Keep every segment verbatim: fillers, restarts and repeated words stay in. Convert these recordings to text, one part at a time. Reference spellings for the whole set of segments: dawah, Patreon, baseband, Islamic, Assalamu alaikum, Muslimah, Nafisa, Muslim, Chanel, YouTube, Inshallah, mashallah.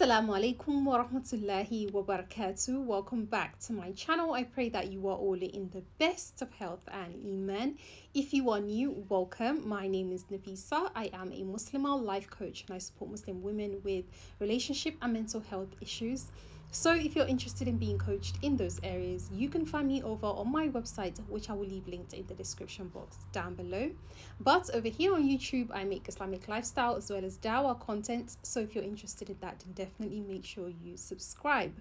Assalamu alaikum wa rahmatullahi wa barakatuh. Welcome back to my channel. I pray that you are all in the best of health and iman. If you are new, welcome. My name is Nafisa. I am a Muslimah life coach and I support Muslim women with relationship and mental health issues. So if you're interested in being coached in those areas, you can find me over on my website, which I will leave linked in the description box down below. But over here on YouTube, I make Islamic lifestyle as well as dawah content. So if you're interested in that, then definitely make sure you subscribe.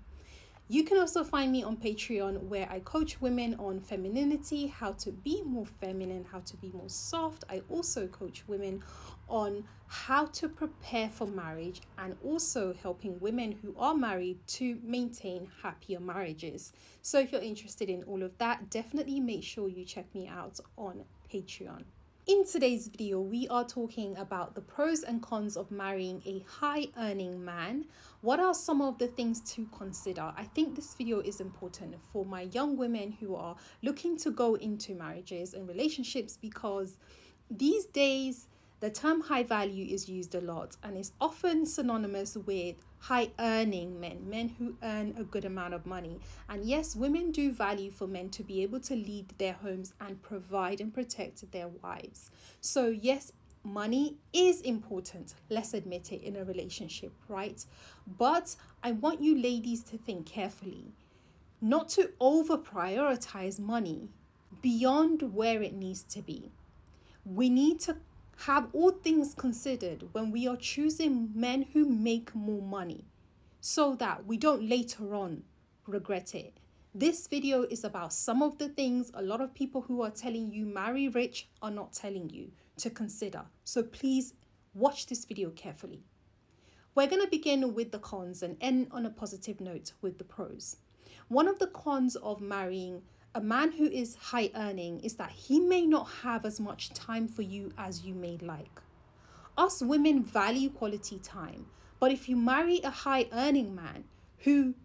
You can also find me on Patreon, where I coach women on femininity, how to be more feminine, how to be more soft. I also coach women on how to prepare for marriage and also helping women who are married to maintain happier marriages. So if you're interested in all of that, definitely make sure you check me out on Patreon. In today's video, we are talking about the pros and cons of marrying a high-earning man. What are some of the things to consider? I think this video is important for my young women who are looking to go into marriages and relationships, because these days the term high value is used a lot and is often synonymous with high earning men, men who earn a good amount of money. And yes, women do value for men to be able to lead their homes and provide and protect their wives. So yes, money is important. Let's admit it in a relationship, right? But I want you ladies to think carefully, not to over prioritize money beyond where it needs to be. We need to have all things considered when we are choosing men who make more money, so that we don't later on regret it. This video is about some of the things a lot of people who are telling you marry rich are not telling you to consider. So please watch this video carefully. We're going to begin with the cons and end on a positive note with the pros. One of the cons of marrying a man who is high earning is that he may not have as much time for you as you may like. Us women value quality time, but if you marry a high earning man who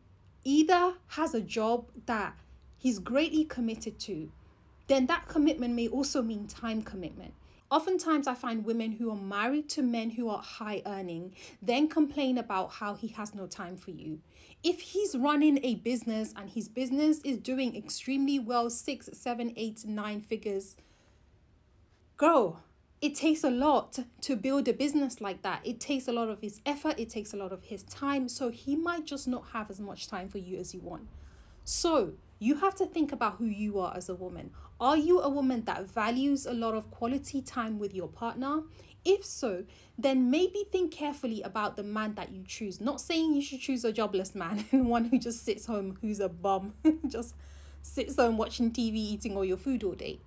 either has a job that he's greatly committed to, then that commitment may also mean time commitment. Oftentimes I find women who are married to men who are high earning then complain about how he has no time for you. If he's running a business and his business is doing extremely well, six, seven, eight, nine figures, girl, it takes a lot to build a business like that. It takes a lot of his effort. It takes a lot of his time. So he might just not have as much time for you as you want. So you have to think about who you are as a woman. Are you a woman that values a lot of quality time with your partner? If so, then maybe think carefully about the man that you choose. Not saying you should choose a jobless man and one who just sits home, who's a bum, just sits home watching T V, eating all your food all day.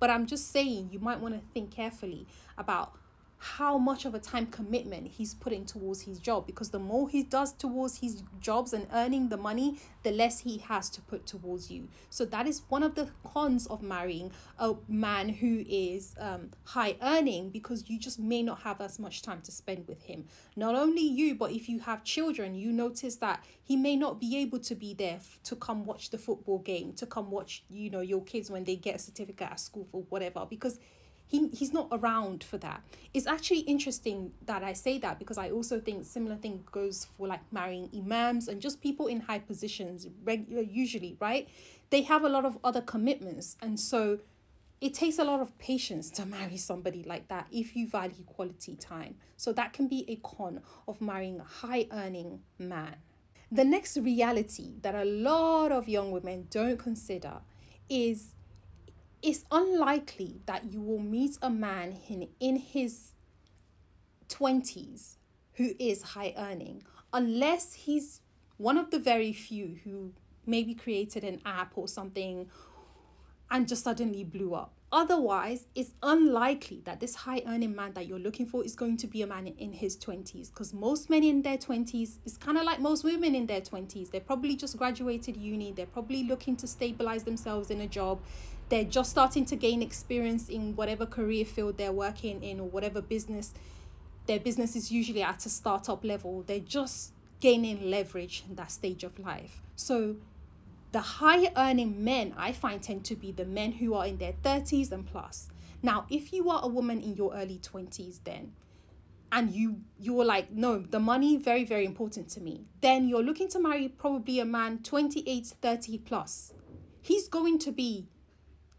But I'm just saying you might want to think carefully about how much of a time commitment he's putting towards his job, because the more he does towards his jobs and earning the money, the less he has to put towards you. So that is one of the cons of marrying a man who is um, high earning, because you just may not have as much time to spend with him. Not only you, but if you have children, you notice that he may not be able to be there to come watch the football game, to come watch, you know, your kids when they get a certificate at school or whatever, because He, he's not around for that. It's actually interesting that I say that, because I also think similar thing goes for like marrying imams and just people in high positions regular usually, right? They have a lot of other commitments, and so it takes a lot of patience to marry somebody like that if you value quality time. So that can be a con of marrying a high earning man. The next reality that a lot of young women don't consider is it's unlikely that you will meet a man in, in his twenties who is high earning, unless he's one of the very few who maybe created an app or something and just suddenly blew up. Otherwise, it's unlikely that this high earning man that you're looking for is going to be a man in his twenties, because most men in their twenties, it's kind of like most women in their twenties. They're probably just graduated uni. They're probably looking to stabilize themselves in a job. They're just starting to gain experience in whatever career field they're working in, or whatever business. Their business is usually at a startup level. They're just gaining leverage in that stage of life. So the higher earning men, I find, tend to be the men who are in their thirties and plus. Now, if you are a woman in your early twenties then, and you you're like, no, the money, very, very important to me, then you're looking to marry probably a man twenty-eight, thirty plus. He's going to be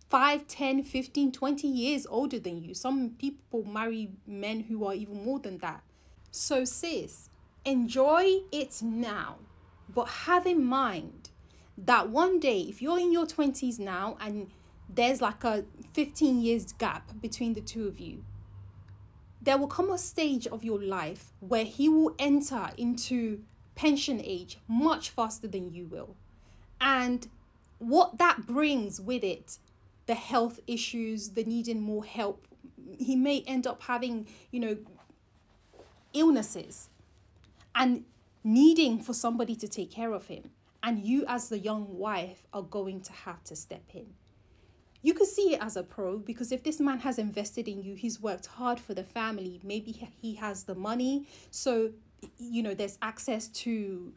five, ten, fifteen, twenty years older than you. Some people marry men who are even more than that. So sis, enjoy it now, but have in mind that one day, if you're in your twenties now and there's like a fifteen years gap between the two of you, there will come a stage of your life where he will enter into pension age much faster than you will. And what that brings with it, the health issues, the needing more help, he may end up having, you know, illnesses and needing for somebody to take care of him. And you as the young wife are going to have to step in. You could see it as a pro, because if this man has invested in you, he's worked hard for the family, maybe he has the money. So, you know, there's access to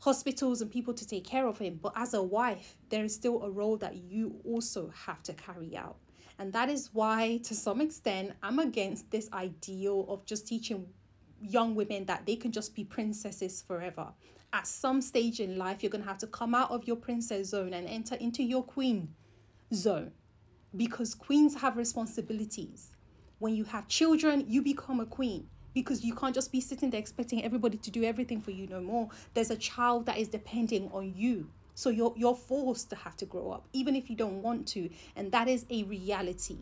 hospitals and people to take care of him. But as a wife, there is still a role that you also have to carry out. And that is why, to some extent, I'm against this ideal of just teaching young women that they can just be princesses forever. At some stage in life, you're going to have to come out of your princess zone and enter into your queen zone, because queens have responsibilities. When you have children, you become a queen, because you can't just be sitting there expecting everybody to do everything for you no more. There's a child that is depending on you, so you're you're forced to have to grow up, even if you don't want to, and that is a reality.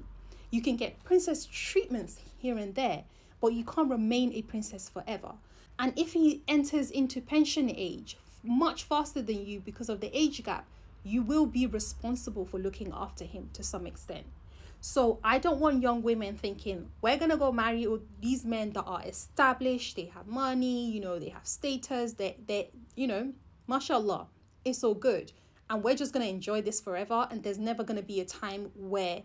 You can get princess treatments here and there, but you can't remain a princess forever. And if he enters into pension age much faster than you because of the age gap, you will be responsible for looking after him to some extent. So I don't want young women thinking, we're going to go marry all these men that are established, they have money, you know, they have status, they, they, you know, mashallah, it's all good. And we're just going to enjoy this forever. And there's never going to be a time where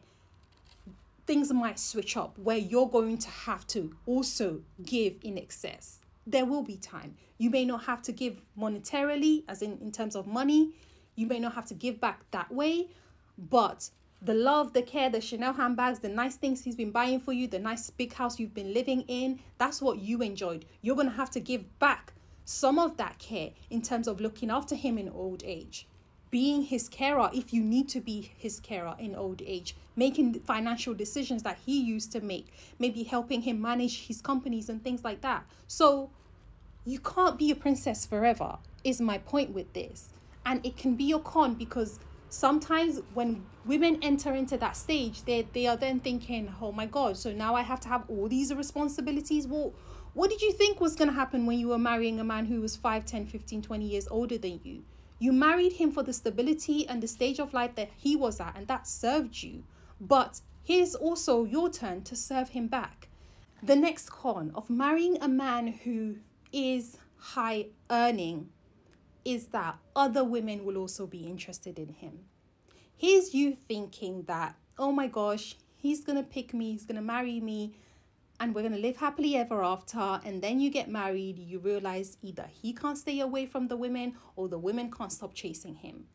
things might switch up, where you're going to have to also give in excess. There will be time. You may not have to give monetarily, as in, in terms of money. You may not have to give back that way, but the love, the care, the Chanel handbags, the nice things he's been buying for you, the nice big house you've been living in, that's what you enjoyed. You're going to have to give back some of that care in terms of looking after him in old age, being his carer if you need to be his carer in old age, making financial decisions that he used to make, maybe helping him manage his companies and things like that. So you can't be a princess forever, is my point with this. And it can be your con, because sometimes when women enter into that stage, they, they are then thinking, oh my God, so now I have to have all these responsibilities. Well, what did you think was going to happen when you were marrying a man who was five, ten, fifteen, twenty years older than you? You married him for the stability and the stage of life that he was at, and that served you. But here's also your turn to serve him back. The next con of marrying a man who is high earning is that other women will also be interested in him. Here's you thinking that, oh my gosh, he's gonna pick me, he's gonna marry me, and we're gonna live happily ever after. And then you get married, you realize either he can't stay away from the women, or the women can't stop chasing him.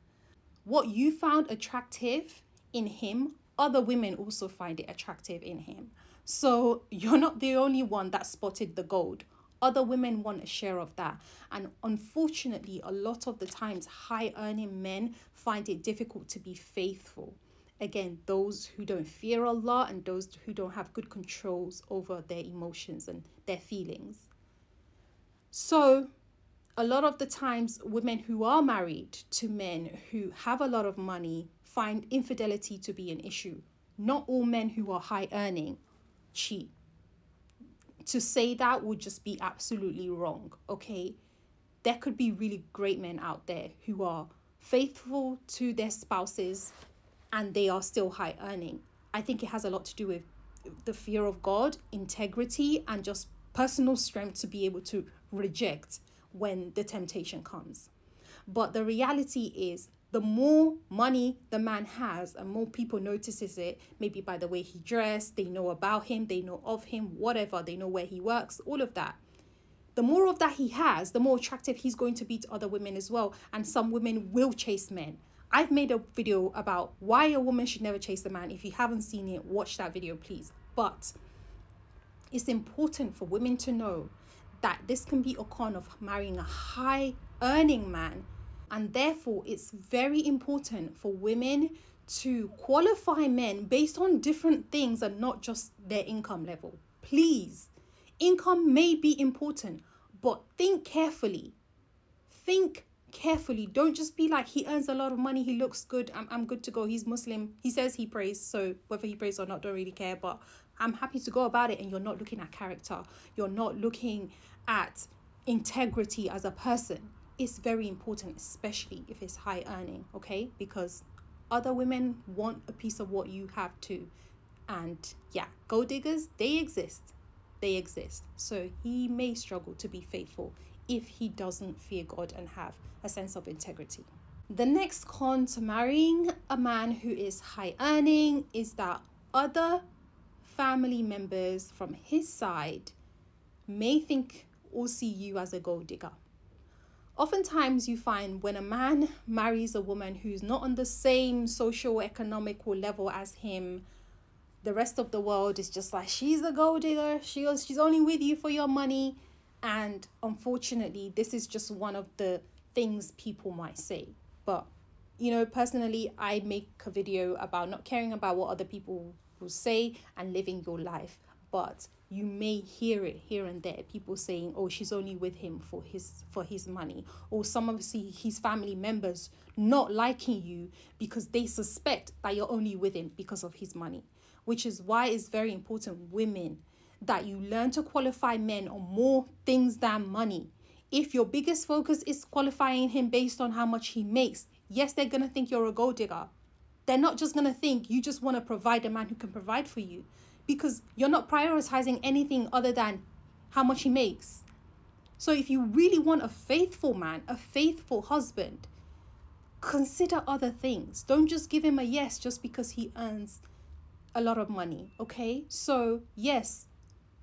What you found attractive in him, other women also find it attractive in him. So you're not the only one that spotted the gold. Other women want a share of that. And unfortunately, a lot of the times, high-earning men find it difficult to be faithful. Again, those who don't fear Allah and those who don't have good controls over their emotions and their feelings. So a lot of the times, women who are married to men who have a lot of money find infidelity to be an issue. Not all men who are high-earning cheat. To say that would just be absolutely wrong, okay? There could be really great men out there who are faithful to their spouses and they are still high earning. I think it has a lot to do with the fear of God, integrity, and just personal strength to be able to reject when the temptation comes. But the reality is, the more money the man has and more people notices it, maybe by the way he dressed, they know about him, they know of him, whatever, they know where he works, all of that. The more of that he has, the more attractive he's going to be to other women as well. And some women will chase men. I've made a video about why a woman should never chase a man. If you haven't seen it, watch that video, please. But It's important for women to know that this can be a con of marrying a high earning man, and therefore it's very important for women to qualify men based on different things and not just their income level. Please, income may be important, but think carefully. Think carefully. Don't just be like, he earns a lot of money, he looks good, I'm, I'm good to go, he's Muslim, he says he prays, so whether he prays or not, don't really care, but I'm happy to go about it. And you're not looking at character, you're not looking at integrity as a person. It's very important, especially if it's high earning, okay? Because other women want a piece of what you have too. And yeah, gold diggers, they exist. They exist. So he may struggle to be faithful if he doesn't fear God and have a sense of integrity. The next con to marrying a man who is high earning is that other family members from his side may think or see you as a gold digger. Oftentimes you find when a man marries a woman who's not on the same social economical level as him, the rest of the world is just like, she's a gold digger, she was, she's only with you for your money. And unfortunately, this is just one of the things people might say. But, you know, personally, I make a video about not caring about what other people will say and living your life. But you may hear it here and there, people saying, oh, she's only with him for his for his money. Or some of his family members not liking you because they suspect that you're only with him because of his money. Which is why it's very important, women, that you learn to qualify men on more things than money. If your biggest focus is qualifying him based on how much he makes, yes, they're going to think you're a gold digger. They're not just going to think you just want to provide a man who can provide for you, because you're not prioritizing anything other than how much he makes. So if you really want a faithful man, a faithful husband, consider other things. Don't just give him a yes just because he earns a lot of money, okay? So yes,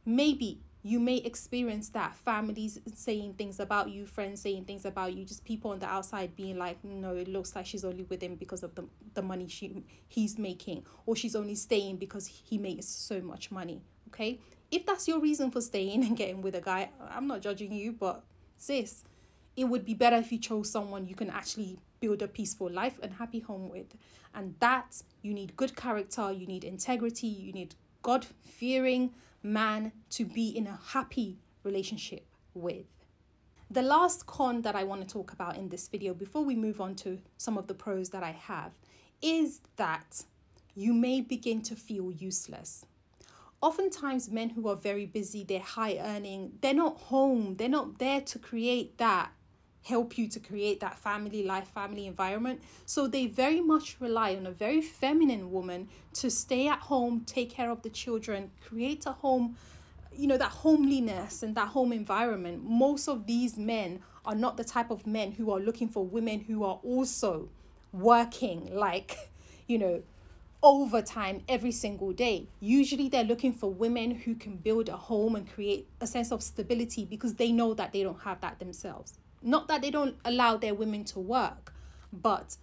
maybe you may experience that, families saying things about you, friends saying things about you, just people on the outside being like, no, it looks like she's only with him because of the, the money she he's making, or she's only staying because he makes so much money, okay? If that's your reason for staying and getting with a guy, I'm not judging you, but sis, it would be better if you chose someone you can actually build a peaceful life and happy home with. And that, you need good character, you need integrity, you need God-fearing man to be in a happy relationship with. The last con that I want to talk about in this video before we move on to some of the pros that I have is that you may begin to feel useless. Oftentimes men who are very busy, they're high earning, they're not home, they're not there to create that, help you to create that family life, family environment. So they very much rely on a very feminine woman to stay at home, take care of the children, create a home, you know, that homeliness and that home environment. Most of these men are not the type of men who are looking for women who are also working, like, you know, overtime every single day. Usually they're looking for women who can build a home and create a sense of stability, because they know that they don't have that themselves. Not that they don't allow their women to work, but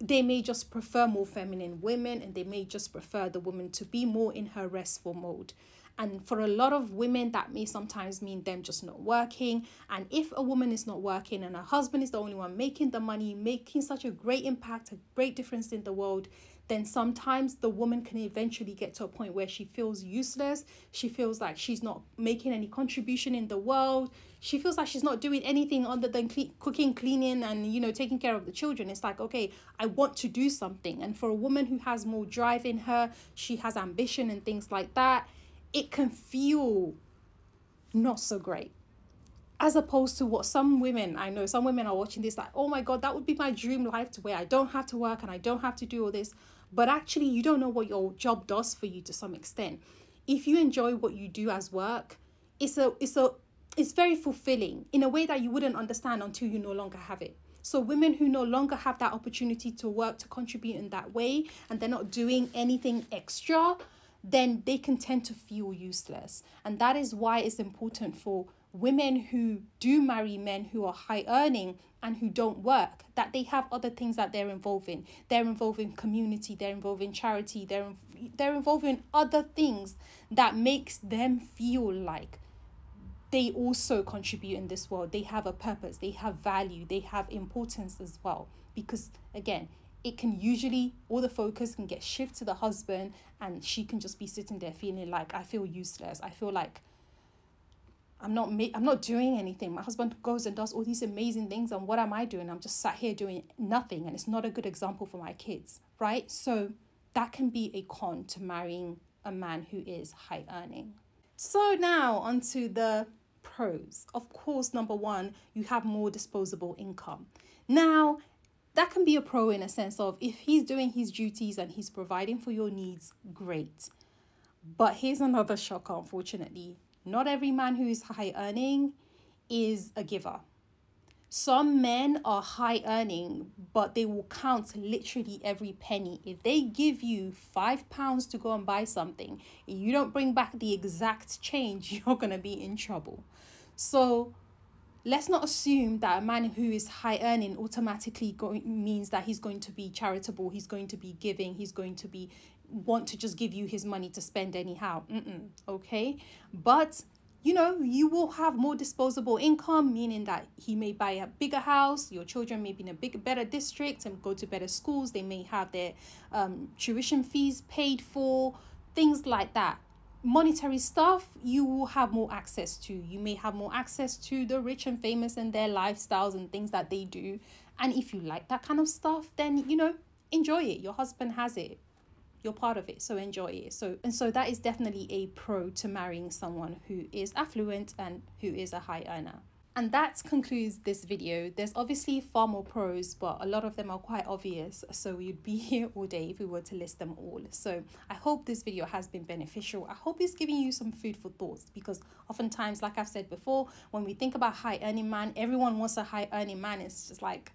they may just prefer more feminine women, and they may just prefer the woman to be more in her restful mode. And for a lot of women, that may sometimes mean them just not working. And if a woman is not working and her husband is the only one making the money, making such a great impact, a great difference in the world, then sometimes the woman can eventually get to a point where she feels useless. She feels like she's not making any contribution in the world. She feels like she's not doing anything other than cle- cooking, cleaning, and, you know, taking care of the children. It's like, okay, I want to do something. And for a woman who has more drive in her, she has ambition and things like that, it can feel not so great. As opposed to what some women, I know some women are watching this like, oh my God, that would be my dream life, to where I don't have to work and I don't have to do all this. But actually, you don't know what your job does for you to some extent. If you enjoy what you do as work, it's a, it's a, it's very fulfilling in a way that you wouldn't understand until you no longer have it. So women who no longer have that opportunity to work, to contribute in that way, and they're not doing anything extra, then they can tend to feel useless. And that is why it's important for women who do marry men who are high earning and who don't work, that they have other things that they're involved in. They're involved in community, they're involved in charity, they're, they're involved in other things that makes them feel like they also contribute in this world. They have a purpose, they have value, they have importance as well. Because again, it can usually, all the focus can get shifted to the husband and she can just be sitting there feeling like, I feel useless, I feel like I'm not ma I'm not doing anything. My husband goes and does all these amazing things, and what am I doing? I'm just sat here doing nothing, and it's not a good example for my kids, right? So that can be a con to marrying a man who is high earning. So now onto the pros. Of course, number one, you have more disposable income. Now, that can be a pro in a sense of if he's doing his duties and he's providing for your needs, great. But here's another shocker, unfortunately. Not every man who is high earning is a giver. Some men are high earning, but they will count literally every penny. If they give you five pounds to go and buy something, and you don't bring back the exact change, you're going to be in trouble. So let's not assume that a man who is high earning automatically going, means that he's going to be charitable, he's going to be giving, he's going to be want to just give you his money to spend anyhow. Mm-mm, okay? But, you know, you will have more disposable income, meaning that he may buy a bigger house, your children may be in a big, better district and go to better schools, they may have their um, tuition fees paid for, things like that. Monetary stuff, you will have more access to. You may have more access to the rich and famous and their lifestyles and things that they do. And if you like that kind of stuff, then, you know, enjoy it. Your husband has it. You're part of it, so enjoy it. So and so that is definitely a pro to marrying someone who is affluent and who is a high earner. And that concludes this video. There's obviously far more pros, but a lot of them are quite obvious, so we'd be here all day if we were to list them all. So I hope this video has been beneficial. I hope it's giving you some food for thoughts, because oftentimes, like I've said before, when we think about high earning man, everyone wants a high earning man. It's just like,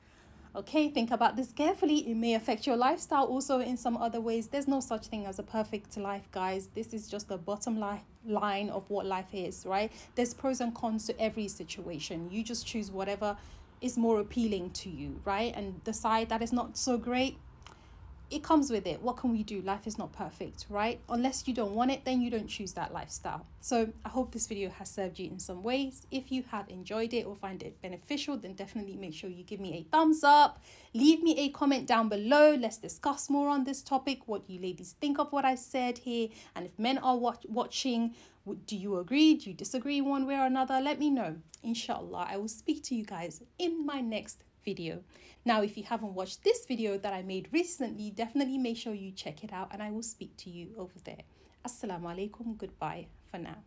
okay, think about this carefully. It may affect your lifestyle also in some other ways. There's no such thing as a perfect life, guys. This is just the bottom li line of what life is, right? There's pros and cons to every situation. You just choose whatever is more appealing to you, right? And the side that is not so great, it comes with it. What can we do? Life is not perfect, right? Unless you don't want it, then you don't choose that lifestyle. So I hope this video has served you in some ways. If you have enjoyed it or find it beneficial, then definitely make sure you give me a thumbs up. Leave me a comment down below. Let's discuss more on this topic, what you ladies think of what I said here. And if men are watch watching, do you agree? Do you disagree one way or another? Let me know. Inshallah, I will speak to you guys in my next video. Now, if you haven't watched this video that I made recently, definitely make sure you check it out, and I will speak to you over there. Assalamu alaikum. Goodbye for now.